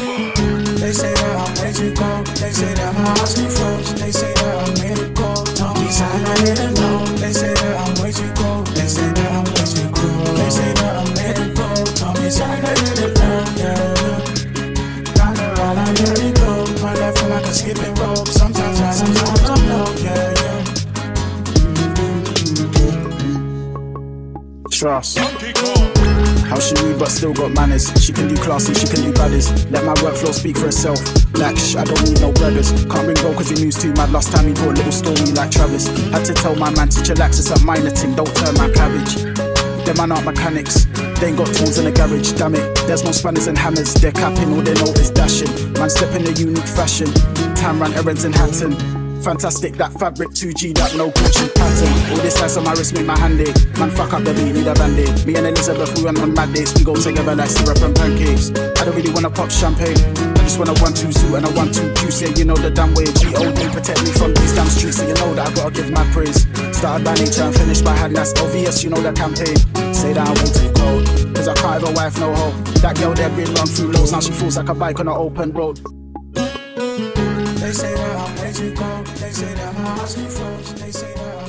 They say that I'm way too cold. They say that my heart's been froze. They say that I made it cold. Don't be silent, I hit it low. They say that I'm way too cold. They say that I'm way too cold. They say that I made it cold. Don't be silent, I hit it low. Yeah, down the road, I let it go. My life feel like a skipping rope. Sometimes I don't know. Yeah, yeah. Trust. How she knew but still got manners. She can do classy, she can do baddies. Let my workflow speak for itself. Black shh, I don't need no brothers. Can't bring gold cause he moves too mad. Last time he brought a little stormy like Travis. Had to tell my man to chillax, it's a minor ting. Don't turn my cabbage. Them man aren't mechanics. They ain't got tools in the garage, damn it. There's no spanners and hammers. They're capping, all they know is dashing. Man step in a unique fashion. Tamran, errands in Hatton. Fantastic, that fabric 2G, that no Gucci pattern. All this size on my wrist make my hand ache. Man fuck up the beat, need a band-aid. Me and Elizabeth, we run on mad dates. We go together like syrup and pancakes. I don't really wanna pop champagne. I just want a 1-2 suit and a 1-2 juice. Yeah, you know the damn way. G.O.D. protect me from these damn streets. So you know that I gotta give my praise. Started by nature and finished by hand, that's obvious, you know the campaign. Say that I'm way too cold, cause I can't have a wife, no hope. That girl there been run through loads, now she feels like a bike on an open road. They say that I'm way too cold. They say that my heart's been froze. They say that.